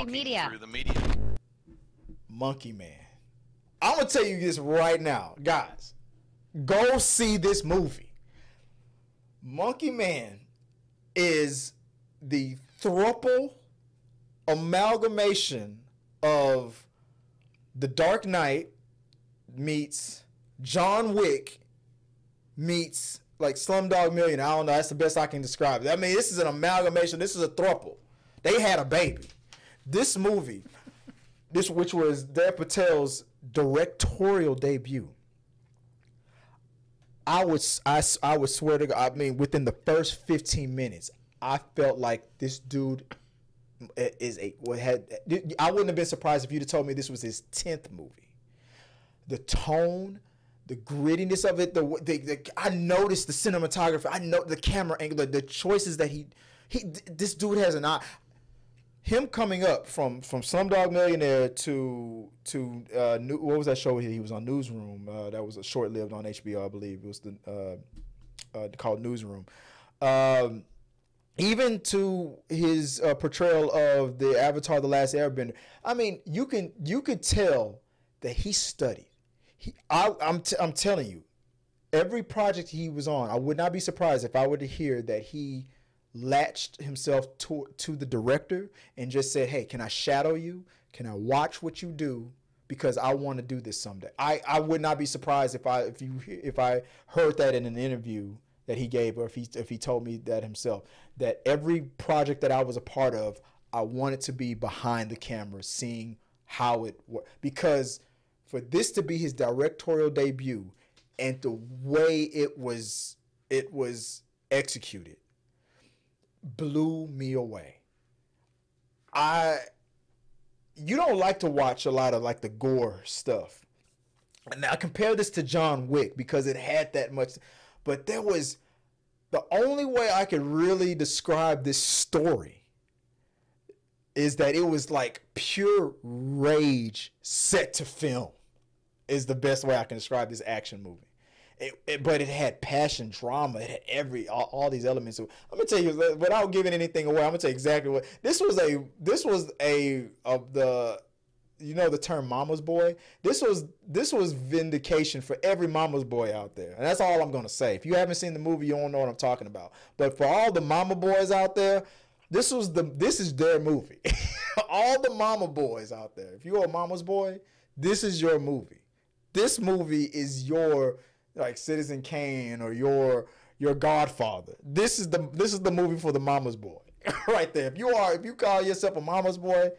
Through the media. Monkey Man. I'm gonna tell you this right now, guys. Go see this movie. Monkey Man is the thruple amalgamation of The Dark Knight meets John Wick meets like Slumdog Millionaire. I don't know. That's the best I can describe it. I mean, this is an amalgamation. This is a thruple. They had a baby. This movie, which was Dev Patel's directorial debut, I would swear to God, I mean, within the first 15 minutes, I felt like this dude is I wouldn't have been surprised if you'd have told me this was his 10th movie. The tone, the grittiness of it, I noticed the cinematography, I know the camera angle, the choices that this dude has an eye. Him coming up from Slumdog Millionaire to what was that show he was on, Newsroom? That was a short-lived on HBO, I believe. It was called Newsroom. Even to his portrayal of the Avatar: The Last Airbender. I mean, you could tell that he studied. I'm telling you, every project he was on, I would not be surprised if I were to hear that he latched himself to the director and just said, hey, can I shadow you? Can I watch what you do? Because I want to do this someday. I would not be surprised if I heard that in an interview that he gave, or if he told me that himself, that every project that I was a part of, I wanted to be behind the camera seeing how it worked. Because for this to be his directorial debut and the way it was executed blew me away. You don't like to watch a lot of like the gore stuff. And I compare this to John Wick because it had that much, but there was, the only way I could really describe this story is that it was like pure rage set to film is the best way I can describe this action movie. But it had passion, drama, it had all these elements. I'm gonna tell you, without giving anything away, I'm gonna tell you exactly what this was, you know, the term mama's boy. This was vindication for every mama's boy out there, and that's all I'm gonna say. If you haven't seen the movie, you don't know what I'm talking about. But for all the mama boys out there, this is their movie. All the mama boys out there, if you're a mama's boy, this is your movie. This movie is your, like, Citizen Kane or your Godfather. This is the movie for the mama's boy, right there. If you call yourself a mama's boy,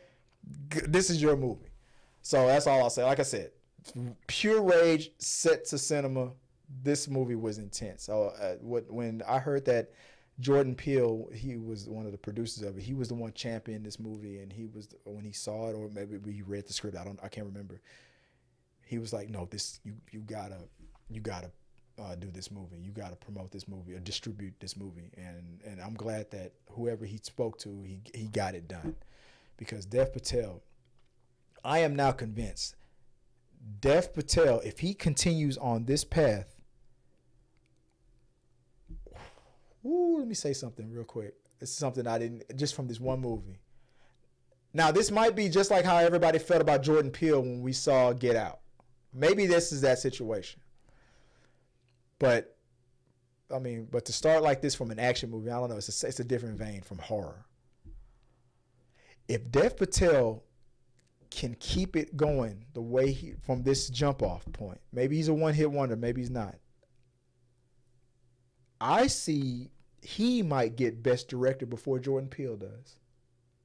this is your movie. So that's all I'll say. Like I said, pure rage set to cinema. This movie was intense. So when I heard that Jordan Peele, he was one of the producers of it. He was the one championing this movie, and he was, when he saw it, or maybe he read the script, I can't remember. He was like, no, this you gotta do this movie. You gotta promote this movie or distribute this movie. And I'm glad that whoever he spoke to, he got it done, because Dev Patel, I am now convinced, Dev Patel, if he continues on this path, let me say something real quick. It's something I didn't, just from this one movie. Now this might be just like how everybody felt about Jordan Peele when we saw Get Out. Maybe this is that situation. But I mean, but to start like this from an action movie, I don't know. It's a different vein from horror. If Dev Patel can keep it going the way from this jump off point, maybe he's a one-hit wonder, maybe he's not. I see he might get best director before Jordan Peele does.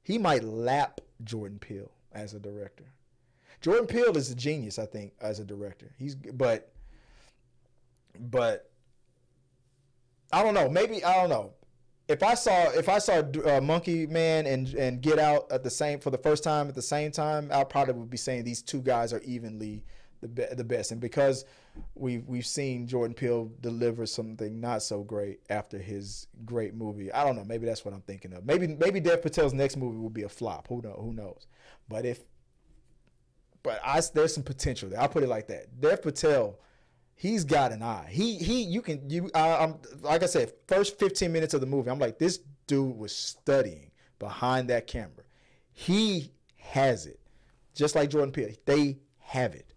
He might lap Jordan Peele as a director. Jordan Peele is a genius, I think, as a director. But I don't know. Maybe, I don't know. If I saw Monkey Man and Get Out for the first time at the same time, I probably would be saying these two guys are evenly the best. And because we've seen Jordan Peele deliver something not so great after his great movie, I don't know. Maybe that's what I'm thinking of. Maybe Dev Patel's next movie will be a flop. Who knows? But there's some potential there. I'll put it like that. Dev Patel, he's got an eye. Like I said, first 15 minutes of the movie, I'm like, this dude was studying behind that camera. He has it. Just like Jordan Peele, they have it.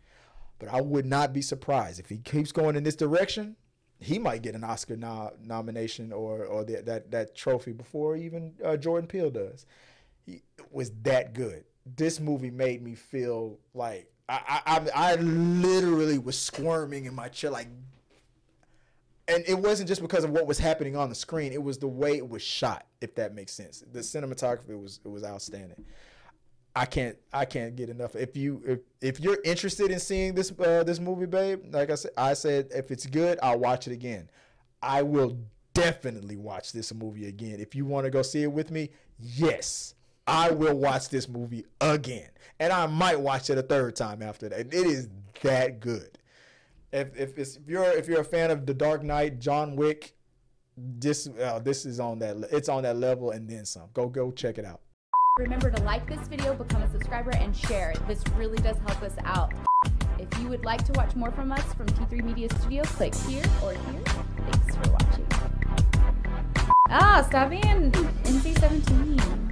But I would not be surprised if he keeps going in this direction. He might get an Oscar nomination or that trophy before even Jordan Peele does. He was that good. This movie made me feel like I literally was squirming in my chair, like, and it wasn't just because of what was happening on the screen. It was the way it was shot, if that makes sense. The cinematography was outstanding. I can't get enough. If you're interested in seeing this this movie, babe, like I said if it's good, I'll watch it again. I will definitely watch this movie again. If you want to go see it with me, yes, I will watch this movie again, and I might watch it a third time after that. It is that good. If you're a fan of The Dark Knight, John Wick, this is on that. It's on that level and then some. Go check it out. Remember to like this video, become a subscriber, and share it. This really does help us out. If you would like to watch more from us from T3 Media Studio, click here or here. Thanks for watching. Ah, stop being NC-17.